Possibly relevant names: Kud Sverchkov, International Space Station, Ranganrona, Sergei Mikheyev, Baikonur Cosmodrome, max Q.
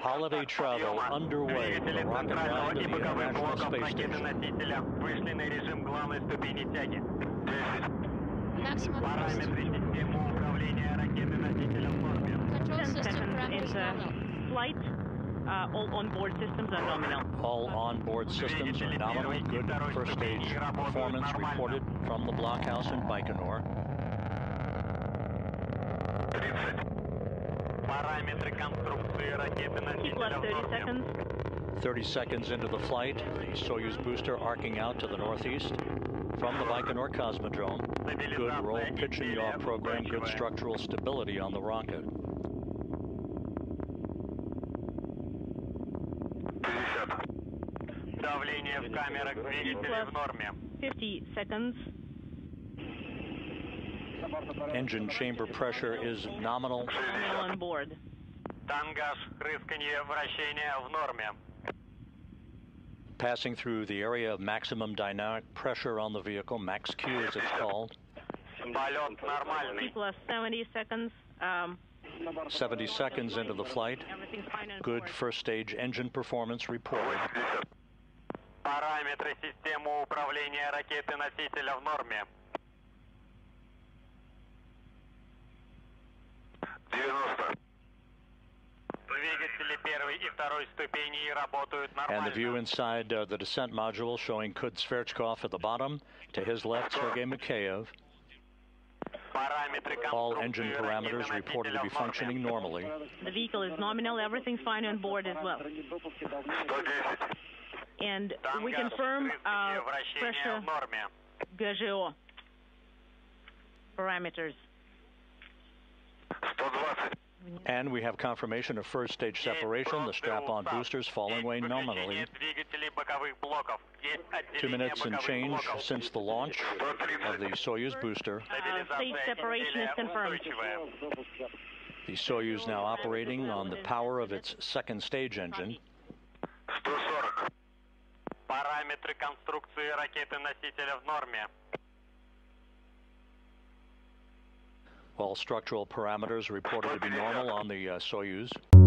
Holiday travel underway from the Ranganrona to the International Space Station. Control system parameters nominal. Flight. All onboard systems are nominal. All onboard systems are nominal. Good. First stage performance reported from the blockhouse in Baikonur. Keep left 30 seconds. 30 seconds into the flight, the Soyuz booster arcing out to the northeast. From the Baikonur Cosmodrome, good roll pitch and yaw program, good structural stability on the rocket. +50 seconds. Engine chamber pressure is nominal. On board. Passing through the area of maximum dynamic pressure on the vehicle, max Q as it's called. +70 seconds. 70 seconds into the flight. Good first stage engine performance reported. Параметры системы управления ракеты-носителя в норме. 90. Двигатели первой и второй ступени работают нормально. And the view inside the descent module showing Kud Sverchkov at the bottom. To his left, Sergei Mikheyev. All engine parameters reported to be functioning normally. The vehicle is nominal. Everything's fine on board as well. And we confirm pressure ГЖО parameters. And we have confirmation of first stage separation. The strap-on boosters falling away nominally. 2 minutes and change since the launch of the Soyuz booster. Stage separation is confirmed. The Soyuz now operating on the power of its second stage engine. Параметры конструкции ракеты-носителя в норме. All structural parameters reported to be normal on the Soyuz.